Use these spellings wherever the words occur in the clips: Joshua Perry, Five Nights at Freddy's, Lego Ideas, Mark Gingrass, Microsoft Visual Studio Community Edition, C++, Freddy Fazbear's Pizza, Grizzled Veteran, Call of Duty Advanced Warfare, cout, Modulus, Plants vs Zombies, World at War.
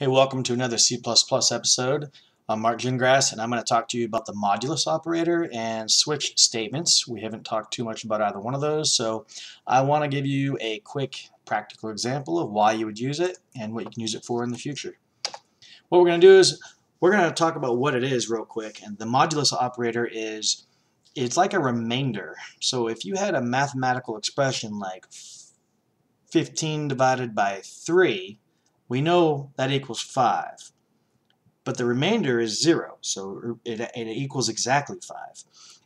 Hey, welcome to another C++ episode. I'm Mark Gingrass, and I'm going to talk to you about the modulus operator and switch statements. We haven't talked too much about either one of those, so I want to give you a quick practical example of why you would use it and what you can use it for in the future. What we're going to do is we're going to talk about what it is real quick, and the modulus operator is it's like a remainder. So if you had a mathematical expression like 15 divided by 3, we know that equals 5, but the remainder is 0, so it equals exactly 5.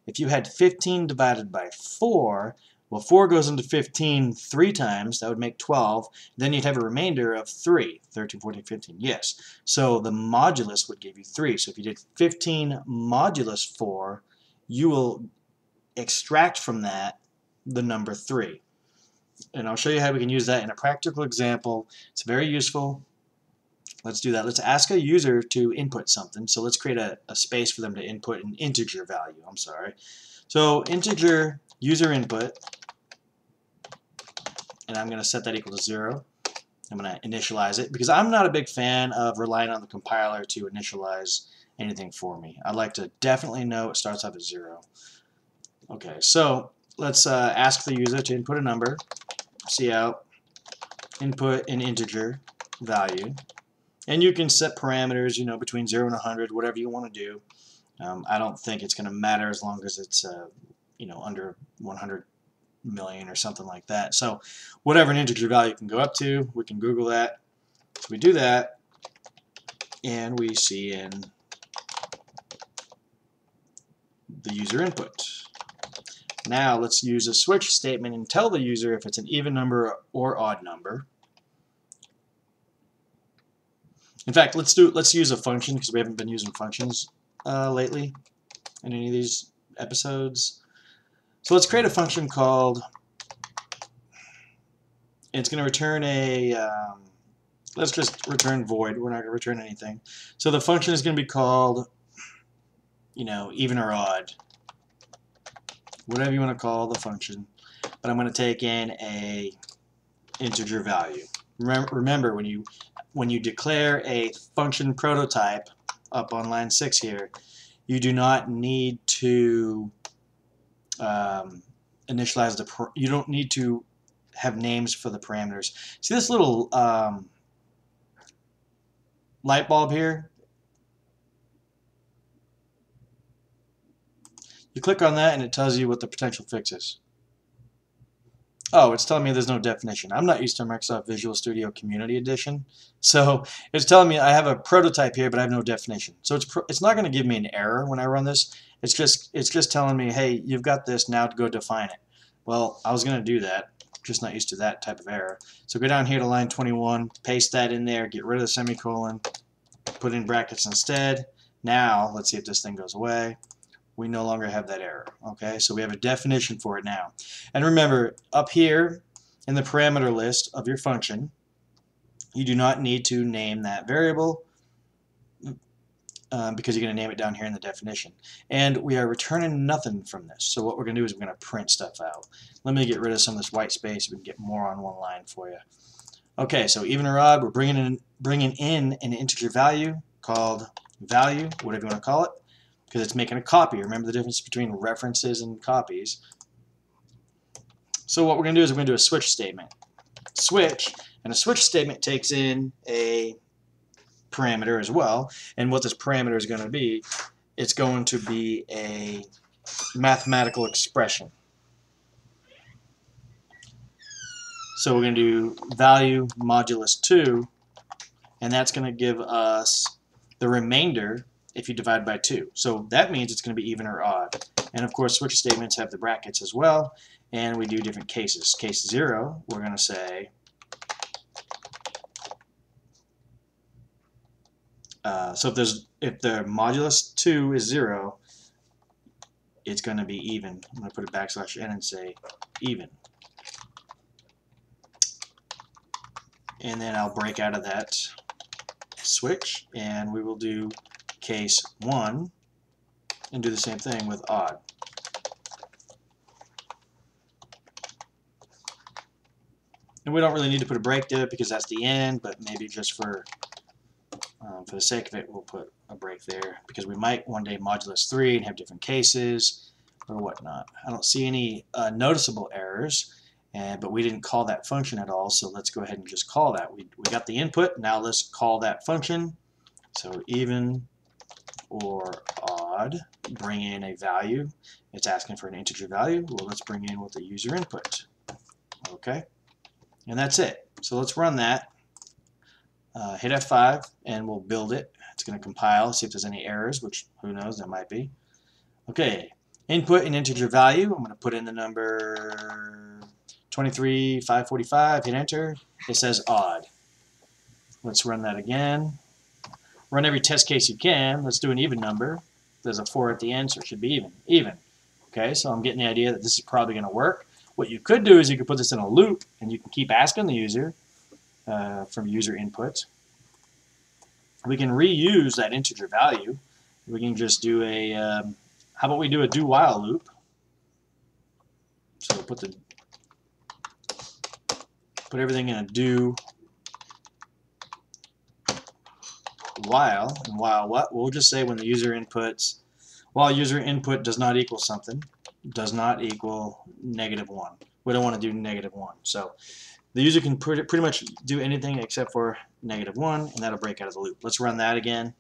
If you had 15 divided by 4, well, 4 goes into 15 3 times, that would make 12, then you'd have a remainder of 3, 13, 14, 15, yes. So the modulus would give you 3, so if you did 15 modulus 4, you will extract from that the number 3. And I'll show you how we can use that in a practical example. It's very useful. Let's do that. Let's ask a user to input something. So let's create a space for them to input an integer value. So integer user input, and I'm going to set that equal to 0. I'm going to initialize it because I'm not a big fan of relying on the compiler to initialize anything for me. I'd like to definitely know it starts off at 0. Okay, so let's ask the user to input a number. Cout input an integer value, and you can set parameters, you know, between 0 and 100, whatever you want to do. I don't think it's going to matter as long as it's you know, under 100 million or something like that. So whatever an integer value can go up to, we can Google that. So we do that, and we see in the user input. Now let's use a switch statement and tell the user if it's an even number or odd number. In fact, let's use a function, because we haven't been using functions lately in any of these episodes. So let's create a function called, it's going to return a let's just return void. We're not going to return anything. So the function is going to be called, you know, even or odd, whatever you want to call the function, but I'm going to take in a integer value. Remember, when you declare a function prototype up on line 6 here, you do not need to initialize the you don't need to have names for the parameters. See this little light bulb here? You click on that and it tells you what the potential fix is. Oh, it's telling me there's no definition. I'm not used to Microsoft Visual Studio Community Edition, so it's telling me I have a prototype here, but I have no definition. So it's not going to give me an error when I run this. It's just telling me, hey, you've got this, now to go define it. Well, I was going to do that, just not used to that type of error. So go down here to line 21, paste that in there, get rid of the semicolon, put in brackets instead. Now let's see if this thing goes away. We no longer have that error. Okay, so we have a definition for it now. And remember, up here in the parameter list of your function, you do not need to name that variable because you're going to name it down here in the definition. And we are returning nothing from this. So what we're going to do is we're going to print stuff out. Let me get rid of some of this white space. We can get more on one line for you. Okay, so even or odd, we're bringing in an integer value called value, whatever you want to call it, because it's making a copy. Remember the difference between references and copies. So what we're going to do is we're going to do a switch statement. Switch, and a switch statement takes in a parameter as well, and what this parameter is going to be, it's going to be a mathematical expression. So we're going to do value modulus 2, and that's going to give us the remainder if you divide by 2. So that means it's going to be even or odd. And of course, switch statements have the brackets as well, and we do different cases. Case 0, we're going to say so if the modulus 2 is 0, it's going to be even. I'm going to put a \n and say even. And then I'll break out of that switch, and we will do case 1 and do the same thing with odd. And we don't really need to put a break there because that's the end, but maybe just for For the sake of it, we'll put a break there because we might one day modulus 3 and have different cases or whatnot. I don't see any noticeable errors, but we didn't call that function at all, so let's go ahead and just call that. We got the input, now let's call that function. So even or odd, bring in a value. It's asking for an integer value. Well, let's bring in what the user input. Okay, and that's it. So let's run that. Hit F5 and we'll build it. It's going to compile, see if there's any errors, which who knows, there might be. Okay, input an integer value. I'm going to put in the number 23,545, hit enter. It says odd. Let's run that again. Run every test case you can. Let's do an even number. There's a 4 at the end, so it should be even. Even. Okay, so I'm getting the idea that this is probably going to work. What you could do is you could put this in a loop and you can keep asking the user from user input. We can reuse that integer value. We can just do a, how about we do a do while loop? So put the, put everything in a do while, and while what? We'll just say when the user inputs, while user input does not equal something, does not equal -1. We don't want to do -1. So the user can pretty much do anything except for -1, and that'll break out of the loop. Let's run that again.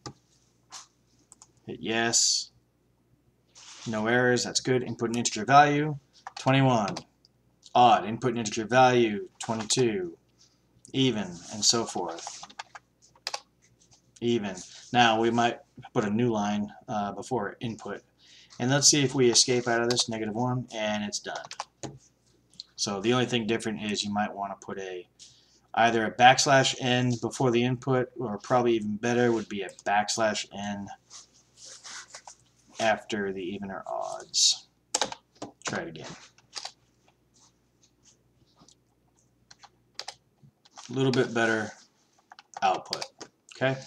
Hit yes. No errors, that's good. Input an integer value, 21. Odd, input an integer value, 22. Even, and so forth. Even. Now we might put a new line before input. And let's see if we escape out of this, -1, and it's done. So the only thing different is you might want to put a either a \n before the input, or probably even better would be a \n after the even or odds. Try it again. A little bit better output. Okay.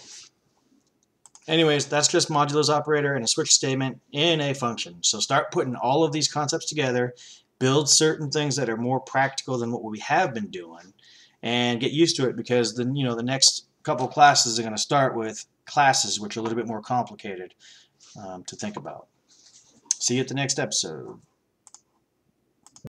Anyways, that's just modulus operator and a switch statement in a function. So start putting all of these concepts together, build certain things that are more practical than what we have been doing, and get used to it, because then the next couple classes are going to start with classes which are a little bit more complicated to think about. See you at the next episode.